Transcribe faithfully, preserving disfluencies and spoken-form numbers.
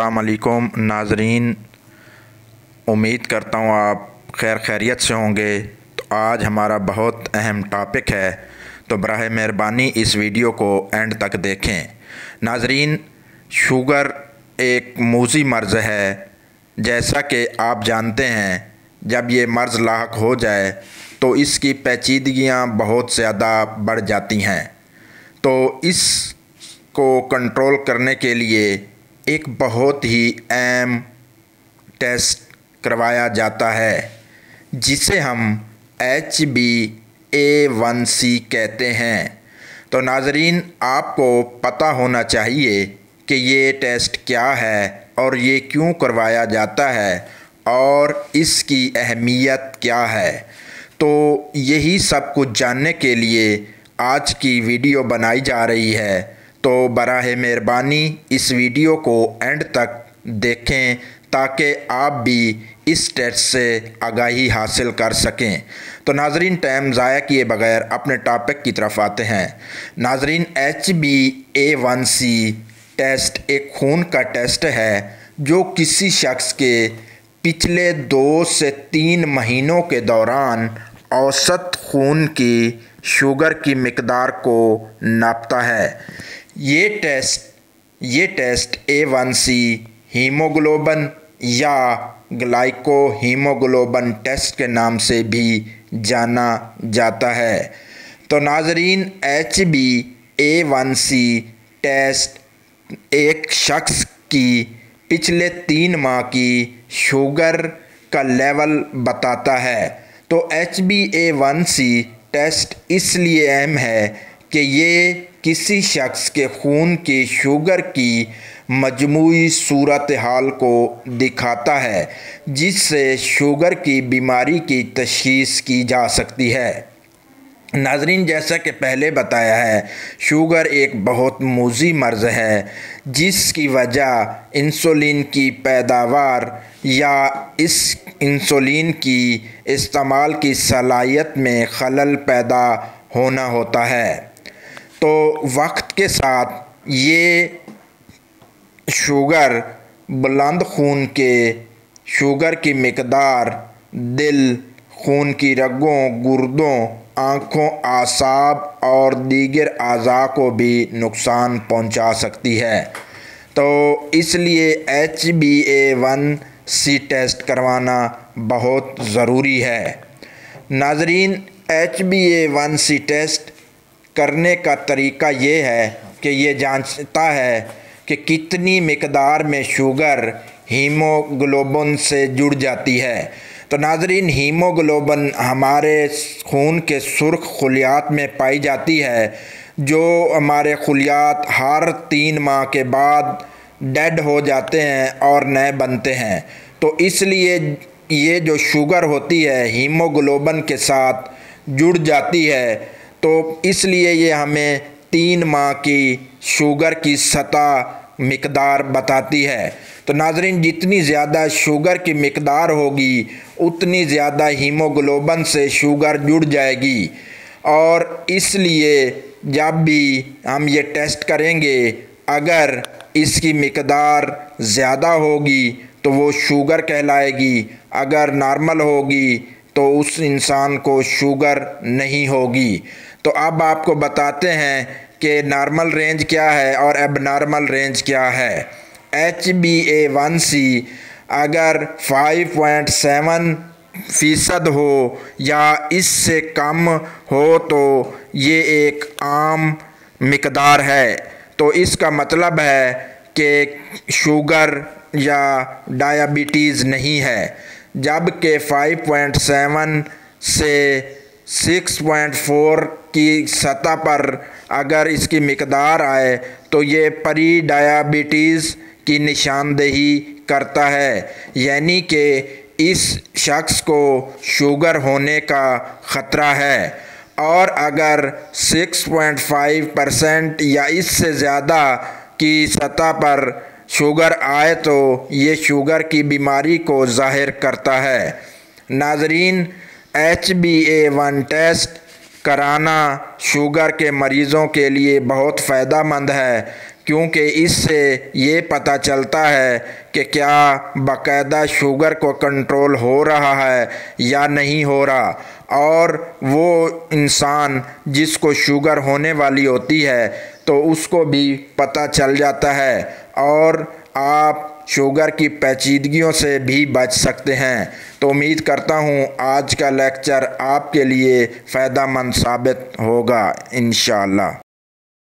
अस्सलाम वालेकुम नाजरीन, उम्मीद करता हूँ आप खैर खैरियत से होंगे। तो आज हमारा बहुत अहम टॉपिक है, तो बराह मेहरबानी इस वीडियो को एंड तक देखें। नाजरीन, शुगर एक मूजी मर्ज़ है। जैसा कि आप जानते हैं, जब ये मर्ज़ लाहक हो जाए तो इसकी पेचीदगियाँ बहुत ज़्यादा बढ़ जाती हैं। तो इस को कंट्रोल करने के लिए एक बहुत ही अहम टेस्ट करवाया जाता है, जिसे हम H B A one C कहते हैं। तो नाजरीन, आपको पता होना चाहिए कि ये टेस्ट क्या है और ये क्यों करवाया जाता है और इसकी अहमियत क्या है। तो यही सब कुछ जानने के लिए आज की वीडियो बनाई जा रही है। तो बराहे मेहरबानी इस वीडियो को एंड तक देखें ताकि आप भी इस टेस्ट से आगाही हासिल कर सकें। तो नाजरीन, टाइम ज़ाया किए बगैर अपने टॉपिक की तरफ आते हैं। नाजरीन, H B A one C test एक खून का टेस्ट है जो किसी शख्स के पिछले दो से तीन महीनों के दौरान औसत खून की शुगर की मिकदार को नापता है। ये टेस्ट ये test A one C, haemoglobin या ग्लाइको हीमोग्लोबन टेस्ट के नाम से भी जाना जाता है। तो नाजरीन, H B A one C test एक शख्स की पिछले तीन माह की शुगर का लेवल बताता है। तो H B A one C test इसलिए अहम है कि ये किसी शख्स के खून की शुगर की मजमूई सूरत हाल को दिखाता है, जिससे शुगर की बीमारी की तशख़ीस की जा सकती है। नाजरीन, जैसा कि पहले बताया है, शुगर एक बहुत मूजी मर्ज़ है, जिसकी वजह इंसुलिन की पैदावार या इस इंसुलिन की इस्तेमाल की सलाहियत में खलल पैदा होना होता है। तो वक्त के साथ ये शुगर बुलंद खून के शुगर की मिकदार दिल, खून की रगों, गुर्दों, आँखों, आसाब और दीगर आज़ा को भी नुकसान पहुंचा सकती है। तो इसलिए H B A one C test करवाना बहुत ज़रूरी है। नाजरीन, H B A one C test करने का तरीका ये है कि ये जांचता है कि कितनी मिकदार में शुगर हीमोग्लोबिन से जुड़ जाती है। तो नाजरीन, हीमोग्लोबिन हमारे खून के सुर्ख खलियात में पाई जाती है, जो हमारे खलियात हर तीन माह के बाद डेड हो जाते हैं और नए बनते हैं। तो इसलिए ये जो शुगर होती है हीमोग्लोबिन के साथ जुड़ जाती है। तो इसलिए ये हमें तीन माह की शुगर की सतह मिकदार बताती है। तो नाजरीन, जितनी ज़्यादा शुगर की मिकदार होगी उतनी ज़्यादा हीमोग्लोबिन से शुगर जुड़ जाएगी। और इसलिए जब भी हम ये टेस्ट करेंगे, अगर इसकी मिकदार ज़्यादा होगी तो वो शुगर कहलाएगी, अगर नॉर्मल होगी तो उस इंसान को शुगर नहीं होगी। तो अब आपको बताते हैं कि नॉर्मल रेंज क्या है और एबनॉर्मल रेंज क्या है। H B A one C अगर पाँच पॉइंट सात फ़ीसद हो या इससे कम हो तो ये एक आम मिकदार है। तो इसका मतलब है कि शुगर या डायबिटीज़ नहीं है। जबकि पाँच पॉइंट सात से छह पॉइंट चार की सतह पर अगर इसकी मिकदार आए तो ये प्री डायबिटीज़ की निशानदेही करता है, यानी कि इस शख्स को शुगर होने का ख़तरा है। और अगर छह पॉइंट पाँच परसेंट या इससे ज़्यादा की सतह पर शुगर आए तो ये शुगर की बीमारी को ज़ाहिर करता है। नाजरीन, H B A one test कराना शुगर के मरीज़ों के लिए बहुत फ़ायदा मंद है, क्योंकि इससे ये पता चलता है कि क्या बाकायदा शुगर को कंट्रोल हो रहा है या नहीं हो रहा। और वो इंसान जिसको शुगर होने वाली होती है तो उसको भी पता चल जाता है और आप शुगर की पेचीदगियों से भी बच सकते हैं। तो उम्मीद करता हूँ आज का लेक्चर आपके लिए फ़ायदा मंद साबित होगा इंशाअल्लाह।